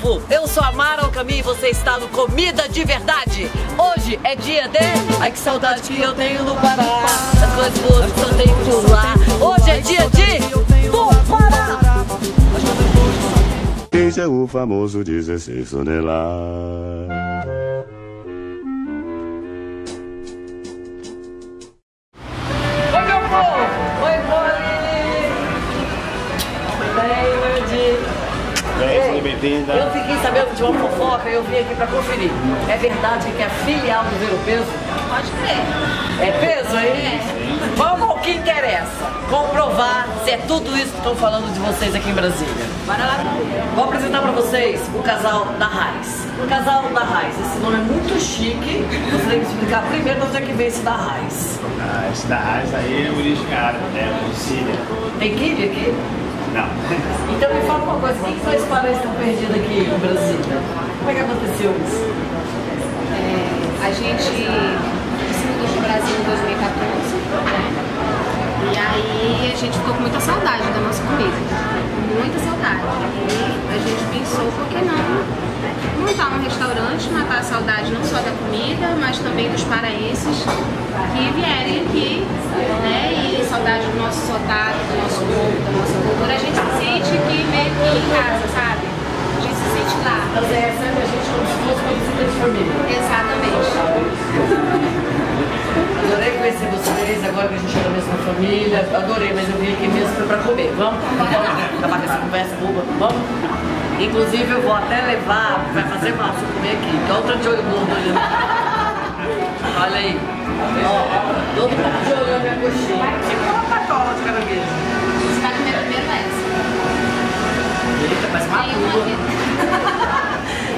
povo! Eu sou a Mara Alcaminho e você está no Comida de Verdade! Hoje é dia de... Ai, que saudade que eu tenho no Pará! As coisas boas que eu tenho por lá! Hoje é dia de... do Pará! Esse é o famoso 16 toneladas. Eu fiquei sabendo de uma fofoca e eu vim aqui pra conferir. É verdade que a filial do Ver-o-Peso? Pode crer. É peso, hein? É. Vamos ao que interessa. Comprovar se é tudo isso que estão falando de vocês aqui em Brasília. Bora lá. Vou apresentar pra vocês o casal da Raiz. O casal da Raiz. Esse nome é muito chique. Você tem que explicar primeiro de onde é que vem esse da Raiz. Ah, esse da Raiz aí é origem árabe, né? Síria. Tem guilha aqui? Não. Então me fala uma coisa, o que dois parentes estão perdidos aqui no Brasil? Como é que aconteceu isso? A gente se mudou para o Brasil em 2014, né? E aí a gente ficou com muita saudade da nossa comida, muita saudade. E a gente pensou, por que não montar um restaurante, matar a saudade não só da comida, mas também dos paraenses que vierem aqui, né? E saudade do nosso sotaque, do nosso povo, da nossa cultura. A gente sente que meio que em casa, sabe? A gente se sente lá. Mas é sempre a gente como se fosse uma visita de família. Exatamente. Adorei conhecer vocês, agora que a gente é da mesma família. Adorei, mas eu vim aqui mesmo pra comer. Vamos? Vamos acabar com essa conversa boba. Vamos? Inclusive eu vou até levar, vai fazer massa comer aqui. Que é outra de olho gordo ali. Olha aí. Ó, todo mundo de olho na minha coxinha. Tipo uma patola de caranguejo. Você está comendo primeiro essa. Eita, mas maluco.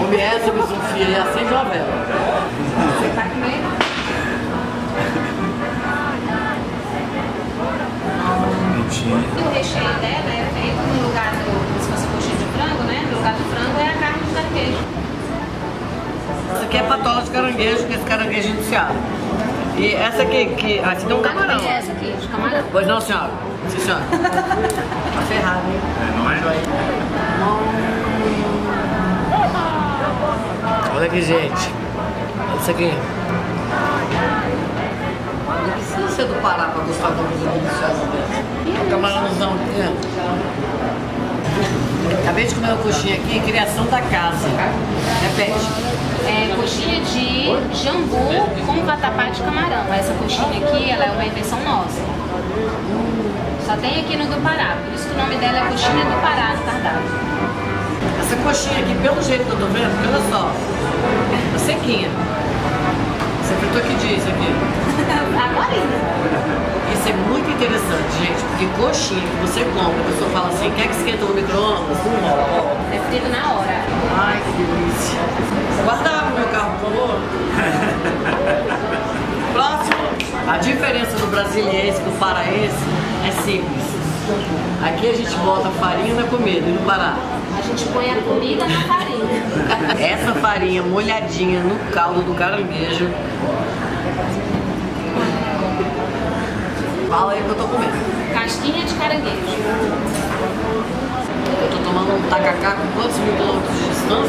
Come essa, eu me sofia e acende uma vela. Você está comendo? E o recheio dela é feito no lugar do, se fosse coxinha de frango, né? No lugar do frango é a carne de caranguejo. Isso aqui é patola de caranguejo, que é esse caranguejo indiciado. E essa aqui, que... Ah, você tem um camarão. É essa aqui, de camarão. Pois não, senhora. Sim, senhora. Tá ferrado, hein? Não é? Não. Olha aqui, gente. Olha isso aqui. Não precisa ser do Pará pra gostar da coisa deliciosa dessa. Camarãozão aqui, né? Acabei de comer uma coxinha aqui, criação da casa. Repete. É coxinha de jambu com vatapá de camarão. Essa coxinha aqui, ela é uma invenção nossa. Só tem aqui no do Pará, por isso que o nome dela é coxinha do Pará, no cardápio. Essa coxinha aqui, pelo jeito que eu tô vendo, porque olha só, é sequinha. Você fritou que dia isso aqui? Agora ainda. Isso é muito interessante, gente, porque coxinha que você compra, a pessoa fala assim, quer que esquenta no micro-ondas? É frito na hora. Ai, que delícia. Guardava o meu carro, por favor. Próximo. A diferença do brasiliense pro paraense é simples. Aqui a gente bota farinha na comida e no Pará. A gente põe a comida na farinha. Essa farinha molhadinha no caldo do caranguejo. Fala aí que eu tô comendo. Casquinha de caranguejo. Eu tô tomando um tacacá com quantos mil quilômetros de distância? 2.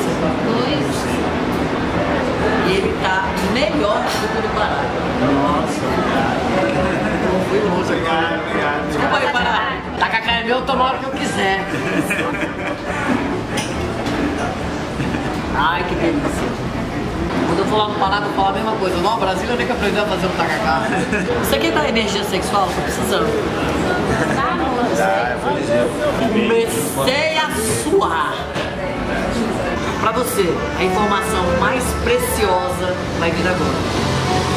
E ele tá melhor do que o do Pará. Nossa, obrigado. Foi bom, obrigado, obrigado. Desculpa aí, Pará. Tacacá é meu, eu tomo a hora que eu quiser. Ai, que delícia. Quando eu for lá no Pará, eu falo a mesma coisa. Não, Brasília eu tenho que aprender a fazer um tacacá. Isso aqui dá energia sexual? Tô precisando. Comecei a suar. Pra você, a informação mais preciosa vai vir agora.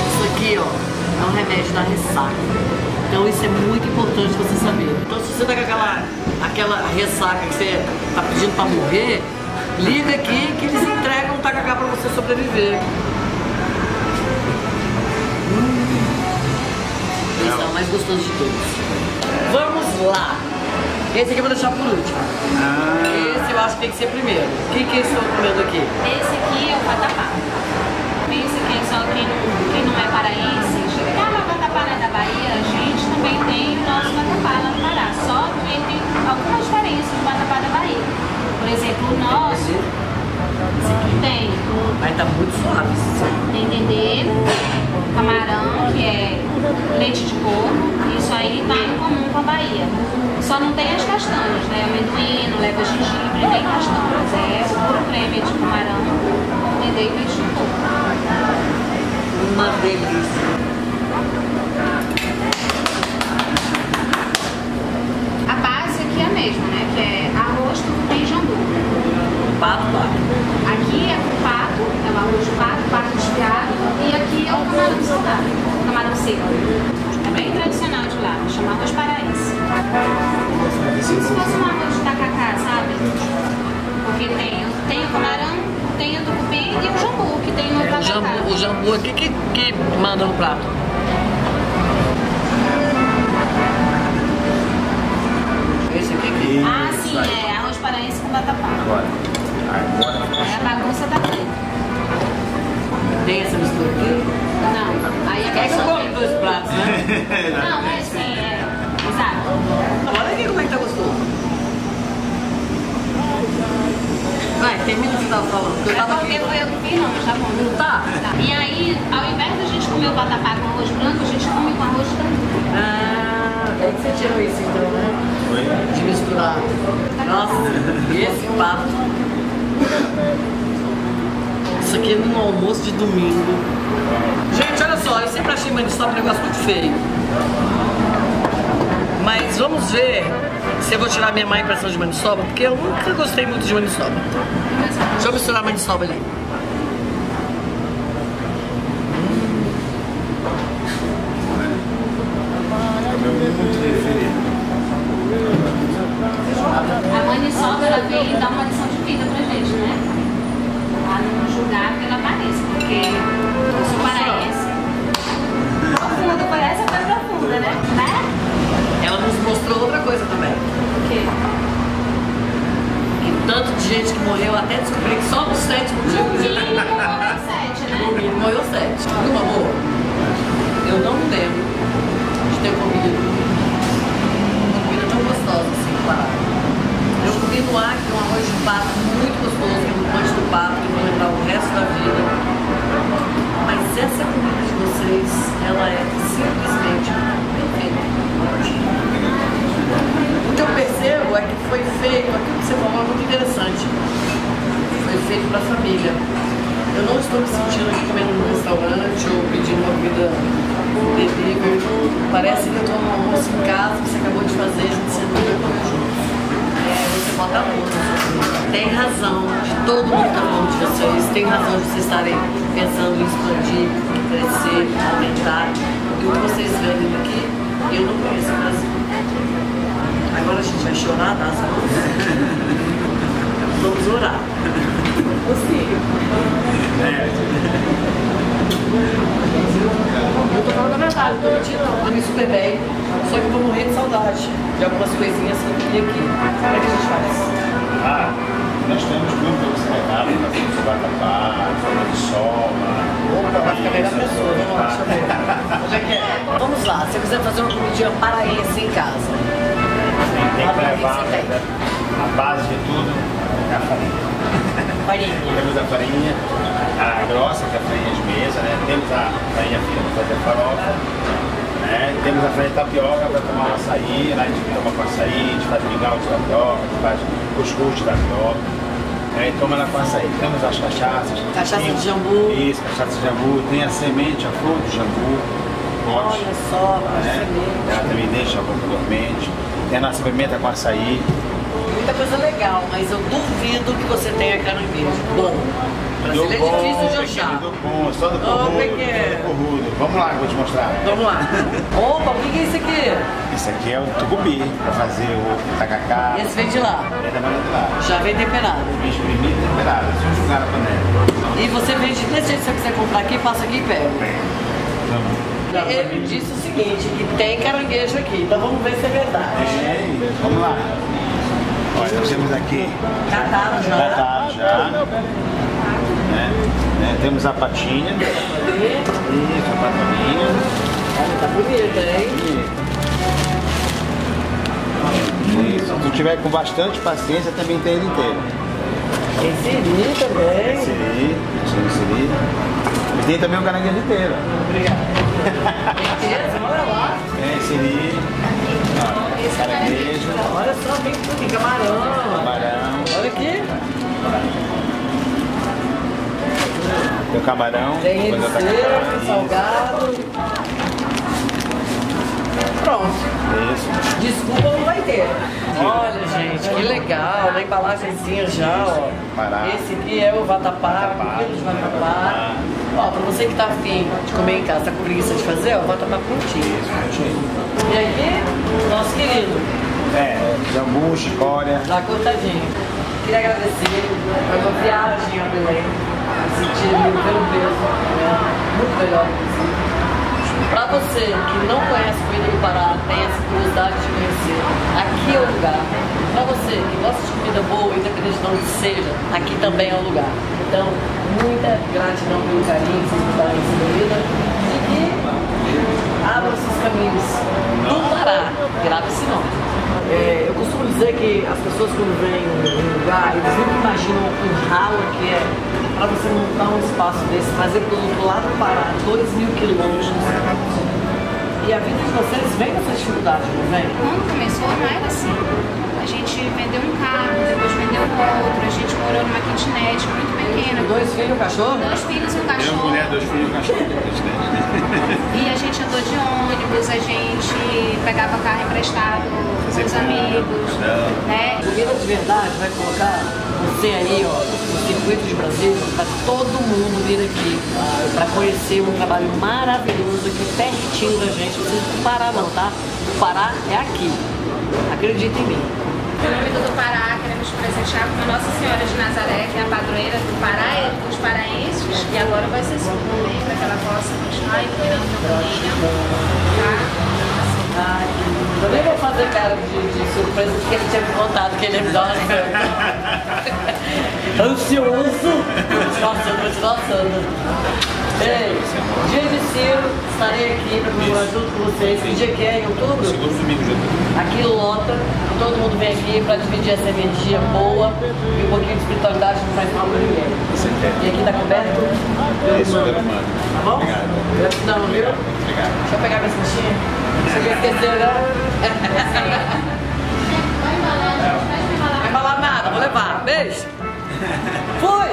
Isso aqui, ó, é um remédio da ressaca. Então isso é muito importante você saber. Então se você tá com aquela ressaca que você tá pedindo pra morrer, liga aqui que eles entregam um tacacá pra você sobreviver. Esse é o mais gostoso de todos. Vamos lá! Esse aqui eu vou deixar por último. Esse eu acho que tem que ser primeiro. O que que eles estão comendo aqui? Esse aqui é o vatapá. Pensa que só quem não é paraense, chegar no vatapá lá da Bahia, a gente também tem o nosso vatapá lá no Pará. Só que tem algumas diferenças do vatapá da Bahia. Por exemplo, o nosso aqui? Tem. Mas tá muito suave. Tem dendê, camarão, que é leite de coco. Isso aí tá em comum com a Bahia. Só não tem as castanhas, né? Amendoim, não leva gengibre, nem castanhas. É puro creme de camarão, dendê e leite de coco. Uma delícia. Né, que é arroz, tucupi e jambu. Aqui é o pato, é o arroz de pato, pato desfiado, e aqui é o camarão salgado, o camarão seco. É bem tradicional de lá, chama arroz paraíso. Como se fosse um arroz de tacacá, sabe? Porque tem o camarão, tem o tucupi e o jambu, que tem no tacacá. O jambu aqui que manda no prato. Ah, sim, é arroz paraense com vatapá. Agora. É a bagunça da frente. Tem essa mistura aqui? Não. Aí é que eu como dois pratos, né? Não, mas sim, é. Exato. Olha aqui como é que tá gostoso. Vai, termina o que você tava falando. Eu tava porque foi eu que fiz, não, mas tá bom. Não tá? E aí, ao invés da gente comer o vatapá com arroz branco, a gente come com arroz branco. É que você tirou isso então, né? De misturar. Nossa, esse pato. Isso aqui é no almoço de domingo. Gente, olha só, eu sempre achei maniçoba um negócio muito feio. Mas vamos ver se eu vou tirar minha má impressão de maniçoba, porque eu nunca gostei muito de maniçoba. Deixa eu misturar a maniçoba ali. E dá uma lição de vida pra gente, né? Pra não julgar pela aparência, porque eu sou paraense. Profunda, parece a coisa profunda, né? Ela nos mostrou outra coisa também. O quê? E tanto de gente que morreu, até descobri que só no sétimo dia. No mínimo morreu sete, né? No mínimo morreu sete. Meu amor, eu não me lembro de ter comido uma comida tão gostosa assim, claro. Eu comi no ar um arroz de pato muito gostoso, um pão do pato que eu vou lembrar o resto da vida. Mas essa comida de vocês, ela é simplesmente perfeita. O que eu percebo é que foi feito, aquilo que você falou é muito interessante. Foi feito para a família. Eu não estou me sentindo aqui comendo num restaurante ou pedindo uma comida delivery. Parece que eu estou num almoço em casa, que você acabou de fazer, a gente sentou junto. Bota a boca. Tem razão de todo mundo estar falando de vocês, tem razão de vocês estarem pensando em expandir, crescer, aumentar. E o que vocês vendem aqui, eu não conheço o Brasil. Agora a gente vai chorar nas mãos. Vamos orar. Possível. Eu tô falando a verdade, tô mentindo, eu me super bem. Só que eu vou morrer de saudade de algumas coisinhas que eu queria aqui. Como é que a gente faz? Ah, nós temos muito para você pegar, nós temos o vatapá, maniçoba. Opa, vai ficar melhor pessoa, não acho mesmo. Vamos lá, se eu quiser fazer uma comidinha paraense em casa. Tem que levar a base de tudo é a farinha. Farinha. Temos a farinha, a grossa, que é a farinha de mesa, né? Temos a farinha fina para fazer farofa. É, temos a farinha de tapioca para tomar um açaí, né? A gente toma com açaí, a gente faz mingau de tapioca, a gente faz cuscuz de tapioca, né? Toma ela com açaí. Temos as cachaças. Cachaça de jambu. Isso, cachaça de jambu. Tem a semente, a flor do jambu. Pote, olha só, né? Ela também deixa a boca dormente. Tem a nossa pimenta com açaí. Muita coisa legal, mas eu duvido que você tenha caranguejo. Bom. Brasília é difícil de achar. Só do corrudo. Vamos lá que eu vou te mostrar. Vamos lá. Opa, o que é isso aqui? Isso aqui é o tucupi, pra fazer o tacacá. Esse vem de lá? É da Mara de lá. Já vem temperado. Vem espremido e temperado. Só jogar na panela. E você vende desse jeito, se você quiser comprar aqui, passa aqui e pega. Ele disse o seguinte, que tem caranguejo aqui. Então vamos ver se é verdade. É, vamos lá. Olha, nós temos aqui. Cataram já. Cataram já. Né? Temos a patinha. Isso, a patoninha. Olha, tá bonita, hein? Isso, se tu tiver com bastante paciência, também tem ele inteiro. Tem siri também. Siri. E tem também o caranguejo inteiro. Obrigado. Inteira, você mora lá. Tem siri. Caranguejo. Olha só, vem tudo. Tem camarão. Olha aqui. Tem o camarão. Tem ele seco, salgado. Pronto. Isso. Desculpa, não vai ter. Olha, gente, que legal. Na embalagenzinha já, ó. Pará. Esse aqui é o vatapá, comida de vatapá. Ó, pra você que tá afim de comer em casa, tá com preguiça de fazer, ó, vatapá prontinho. Isso. E aqui, nosso querido. Jambu, chicória. Dá cortadinho. Queria agradecer por uma viagem a Belém. Sentir o Ver-o-Peso, né? Muito melhor. Pra você que não conhece a comida do Pará, tem essa curiosidade de conhecer, aqui é o lugar. Pra você que gosta de comida boa, independente de onde seja, aqui também é o lugar. Então, muita gratidão pelo carinho que vocês me darem essa comida. E que abram seus caminhos do Pará. Grave esse nome. Eu costumo dizer que as pessoas quando vêm em um lugar, eles não imaginam o ralo que é. Para você montar um espaço desse, fazer produto lá do Pará, 2.000 quilômetros. E a vida de vocês vem com essa dificuldade, não vem? Quando começou não era assim. A gente vendeu um carro, depois vendeu outro, a gente morou numa kitnet muito pequena. 2 filhos e um cachorro? 2 filhos e um cachorro. Uma mulher, 2 filhos e um cachorro. E a gente andou de ônibus, a gente pegava carro emprestado com os amigos, né? Comida de Verdade vai colocar você aí, ó, circuito de Brasília, para todo mundo vir aqui para conhecer um trabalho maravilhoso aqui pertinho da gente. Não precisa do Pará não, tá? O Pará é aqui. Acredita em mim. Em nome do Pará, queremos presentear com a Nossa Senhora de Nazaré, que é a padroeira do Pará e dos paraenses. E agora vai ser sua também, para que ela possa continuar cuidando da família. Tá? Eu nem vou fazer cara de surpresa, porque ele tinha me contado que ele ia me dar uma coisa. Ansioso, continuação. Ei, dia de Ciro, estarei aqui para comemorar junto com vocês. Que dia que é? Em outubro? Segundo domingo de outubro. Aqui lota, todo mundo vem aqui para dividir essa energia boa e um pouquinho de espiritualidade que não faz mal para ninguém. E aqui tá coberto? Isso, pelo humano. Tá bom? Obrigado. Gratidão, viu? Obrigado. Deixa eu pegar minha cintinha. Você já esqueceu, não? Vai embalar nada, vou levar. Beijo! Foi!